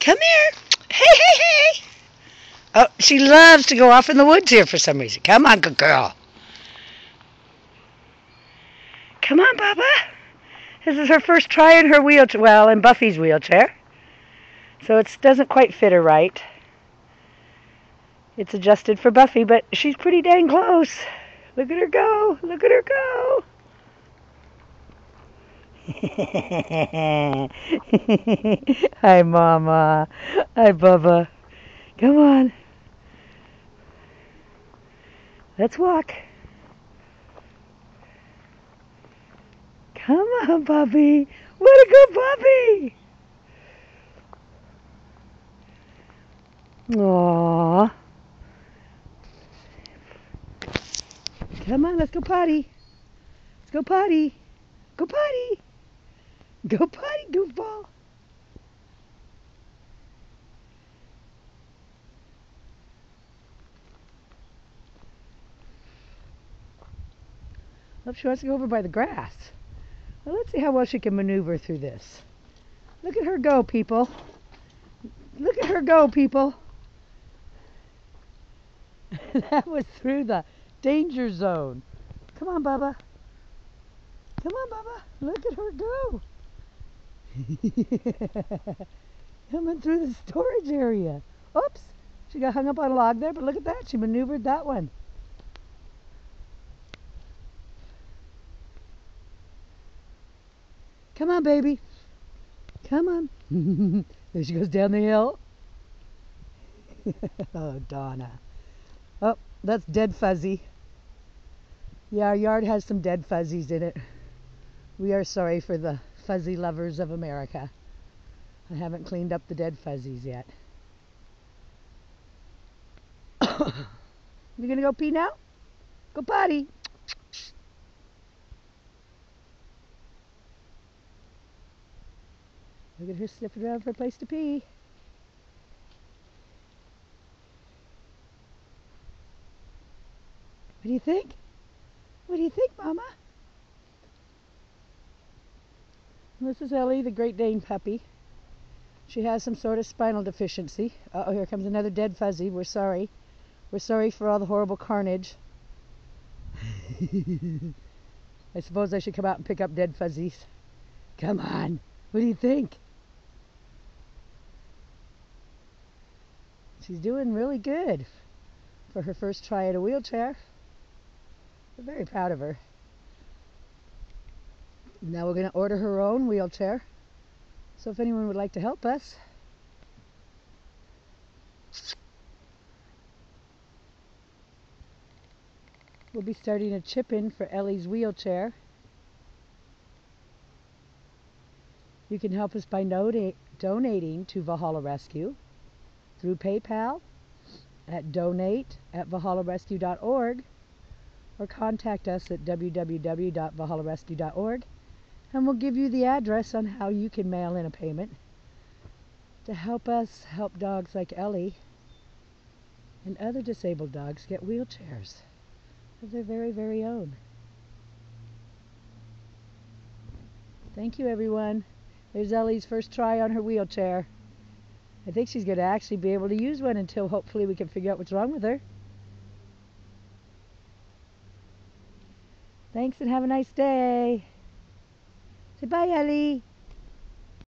Come here. Hey, hey, hey. Oh, she loves to go off in the woods here for some reason. Come on, good girl. Come on, Baba. This is her first try in her wheelchair. Well, in Buffy's wheelchair. So it doesn't quite fit her right. It's adjusted for Buffy, but she's pretty dang close. Look at her go. Look at her go. Hi, Mama. Hi, Bubba. Come on. Let's walk. Come on, Bubby. What a good Bubby. Aww. Come on, let's go potty. Let's go potty. Go potty. Go potty, goofball. Oh, she wants to go over by the grass. Well, let's see how well she can maneuver through this. Look at her go, people. Look at her go, people. That was through the danger zone. Come on, Bubba. Come on, Bubba. Look at her go. Coming through the storage area. Oops. She got hung up on a log there, but look at that. She maneuvered that one. Come on, baby. Come on. There she goes down the hill. Oh, Donna. Oh, that's dead fuzzy. Yeah, our yard has some dead fuzzies in it. We are sorry for the fuzzy lovers of America. I haven't cleaned up the dead fuzzies yet. You gonna go pee now? Go potty. Look at her sniffing around for a place to pee. What do you think? What do you think, Mama? This is Ellie, the Great Dane puppy. She has some sort of spinal deficiency. Uh-oh, here comes another dead fuzzy. We're sorry. We're sorry for all the horrible carnage. I suppose I should come out and pick up dead fuzzies. Come on. What do you think? She's doing really good for her first try at a wheelchair. We're very proud of her. Now we're going to order her own wheelchair. So if anyone would like to help us. We'll be starting a chip-in for Ellie's wheelchair. You can help us by donating to Valhalla Rescue through PayPal at donate@valhallarescue.org, or contact us at www.valhallarescue.org, and we'll give you the address on how you can mail in a payment to help us help dogs like Ellie and other disabled dogs get wheelchairs of their very, very own. Thank you, everyone. There's Ellie's first try on her wheelchair. I think she's going to actually be able to use one until hopefully we can figure out what's wrong with her. Thanks and have a nice day. Say bye, Ellie.